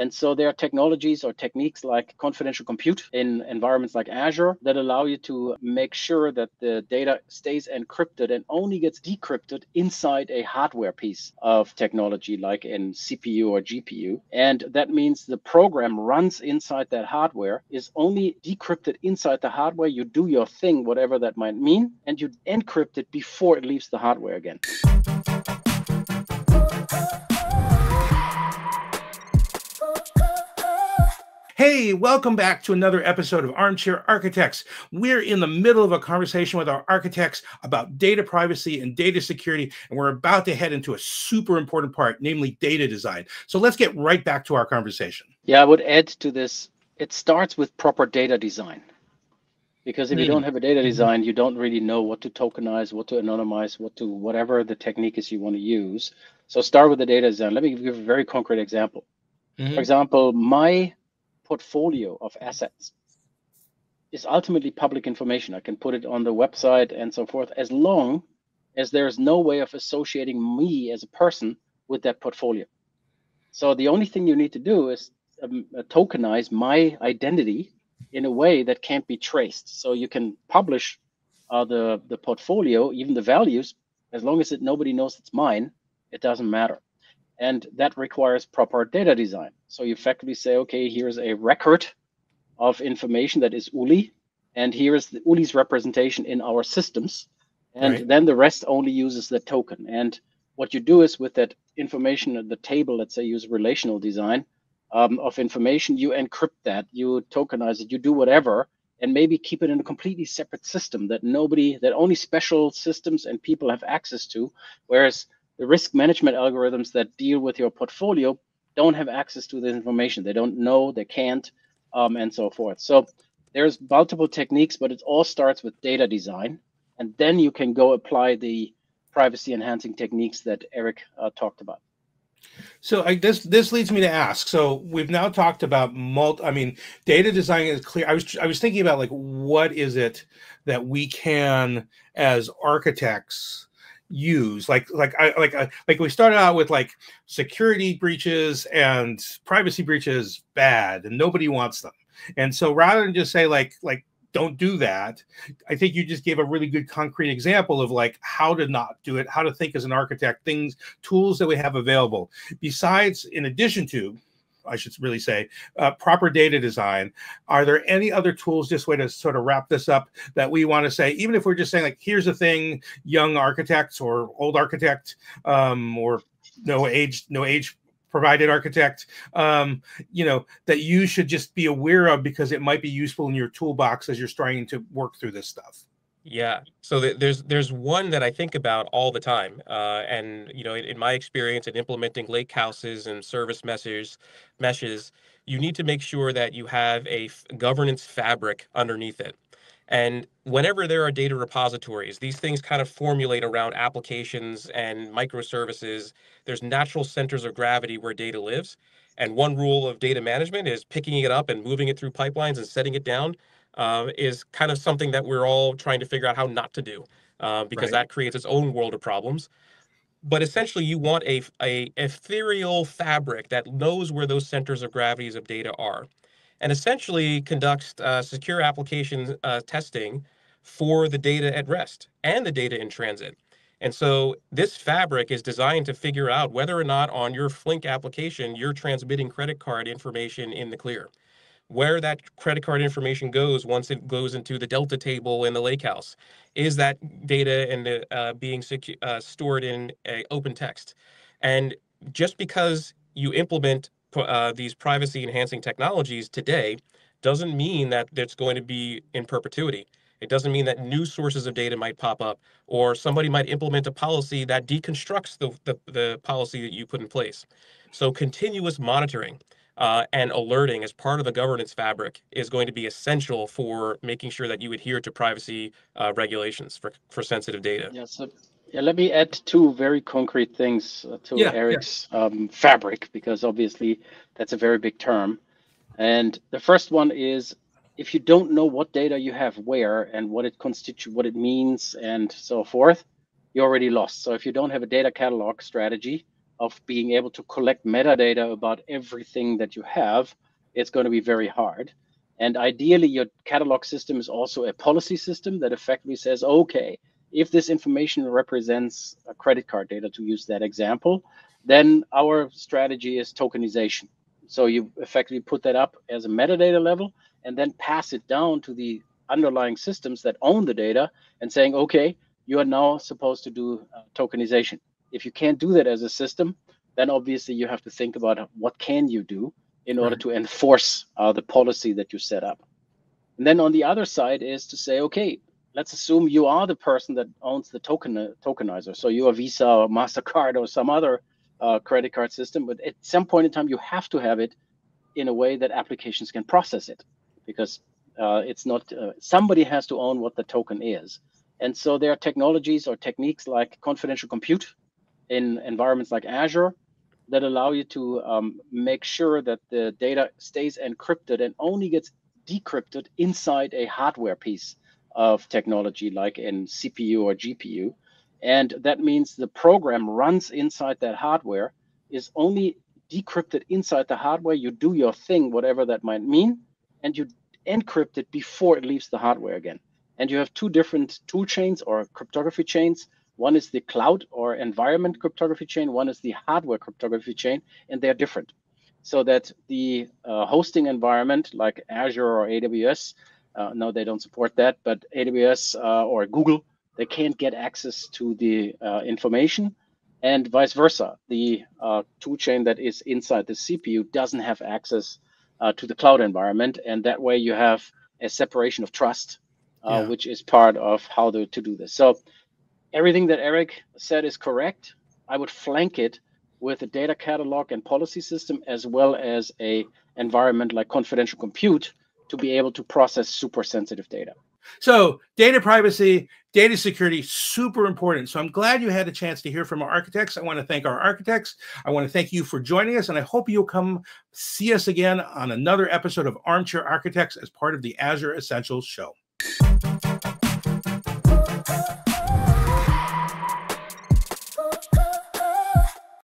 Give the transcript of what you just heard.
And so there are technologies or techniques like confidential compute in environments like Azure that allow you to make sure that the data stays encrypted and only gets decrypted inside a hardware piece of technology like in CPU or GPU. And that means the program runs inside that hardware, is only decrypted inside the hardware. You do your thing, whatever that might mean, and you encrypt it before it leaves the hardware again. Hey, welcome back to another episode of Armchair Architects. We're in the middle of a conversation with our architects about data privacy and data security, and we're about to head into a super important part, namely data design. So let's get right back to our conversation. Yeah, I would add to this, it starts with proper data design. Because if you don't have a data design, you don't really know what to tokenize, what to anonymize, what to whatever the technique is you want to use. So start with the data design. Let me give you a very concrete example. For example, my portfolio of assets is ultimately public information. I can put it on the website and so forth, as long as there's no way of associating me as a person with that portfolio. So the only thing you need to do is tokenize my identity in a way that can't be traced. So you can publish the portfolio, even the values, as long as nobody knows it's mine, it doesn't matter. And that requires proper data design. So you effectively say, okay, here's a record of information that is ULI, and here is the ULI's representation in our systems. And then the rest only uses the token. And what you do is with that information at the table, let's say use relational design of information, you encrypt that, you tokenize it, you do whatever, and maybe keep it in a completely separate system that nobody, that only special systems and people have access to, whereas the risk management algorithms that deal with your portfolio don't have access to this information. They don't know, they can't, and so forth. So there's multiple techniques, but it all starts with data design. And then you can go apply the privacy enhancing techniques that Eric talked about. So this leads me to ask. So we've now talked about data design is clear. I was thinking about like, what is it that we can as architects use? Like we started out with like security breaches and privacy breaches bad, and nobody wants them. And so rather than just say like don't do that, I think you just gave a really good concrete example of like how to not do it, how to think as an architect, things, tools that we have available. Besides, in addition to, I should really say, proper data design, are there any other tools, just way to sort of wrap this up, that we want to say, even if we're just saying like, here's a thing, young architects or old architect or no age provided architect, you know, that you should just be aware of because it might be useful in your toolbox as you're starting to work through this stuff? Yeah, so there's one that I think about all the time, and you know, in my experience in implementing lake houses and service meshes, you need to make sure that you have a governance fabric underneath it. And whenever there are data repositories, these things kind of formulate around applications and microservices. There's natural centers of gravity where data lives, and one rule of data management is picking it up and moving it through pipelines and setting it down. Is kind of something that we're all trying to figure out how not to do, because that creates its own world of problems. But essentially, you want a ethereal fabric that knows where those centers of gravities of data are, and essentially conducts secure application testing for the data at rest and the data in transit. And so this fabric is designed to figure out whether or not on your Flink application, you're transmitting credit card information in the clear. Where that credit card information goes once it goes into the Delta table in the lakehouse. Is that data and being stored in a open text? And just because you implement these privacy enhancing technologies today doesn't mean that it's going to be in perpetuity. It doesn't mean that new sources of data might pop up, or somebody might implement a policy that deconstructs the policy that you put in place. So continuous monitoring and alerting as part of the governance fabric is going to be essential for making sure that you adhere to privacy regulations for sensitive data. Yeah, so yeah, let me add two very concrete things to Eric's fabric, because obviously that's a very big term. And the first one is, if you don't know what data you have where and what it constitutes, what it means and so forth, you're already lost. So if you don't have a data catalog strategy, of being able to collect metadata about everything that you have, it's going to be very hard. And ideally, your catalog system is also a policy system that effectively says, okay, if this information represents a credit card data, to use that example, then our strategy is tokenization. So you effectively put that up as a metadata level and then pass it down to the underlying systems that own the data and saying, okay, you are now supposed to do tokenization. If you can't do that as a system, then obviously you have to think about what can you do in order to enforce the policy that you set up. And then on the other side is to say, okay, let's assume you are the person that owns the tokenizer. So you are Visa or MasterCard or some other credit card system, but at some point in time, you have to have it in a way that applications can process it, because it's not, somebody has to own what the token is. And so there are technologies or techniques like confidential compute in environments like Azure that allow you to make sure that the data stays encrypted and only gets decrypted inside a hardware piece of technology like in CPU or GPU. And that means the program runs inside that hardware, is only decrypted inside the hardware. You do your thing, whatever that might mean, and you encrypt it before it leaves the hardware again. And you have two different tool chains or cryptography chains. One is the cloud or environment cryptography chain. One is the hardware cryptography chain, and they're different. So that the hosting environment like Azure or AWS, no, they don't support that, but AWS or Google, they can't get access to the information, and vice versa. The tool chain that is inside the CPU doesn't have access to the cloud environment. And that way you have a separation of trust, which is part of how to do this. So everything that Eric said is correct. I would flank it with a data catalog and policy system, as well as a environment like confidential compute to be able to process super sensitive data. So data privacy, data security, super important. So I'm glad you had a chance to hear from our architects. I want to thank our architects. I want to thank you for joining us, and I hope you'll come see us again on another episode of Armchair Architects as part of the Azure Essentials Show.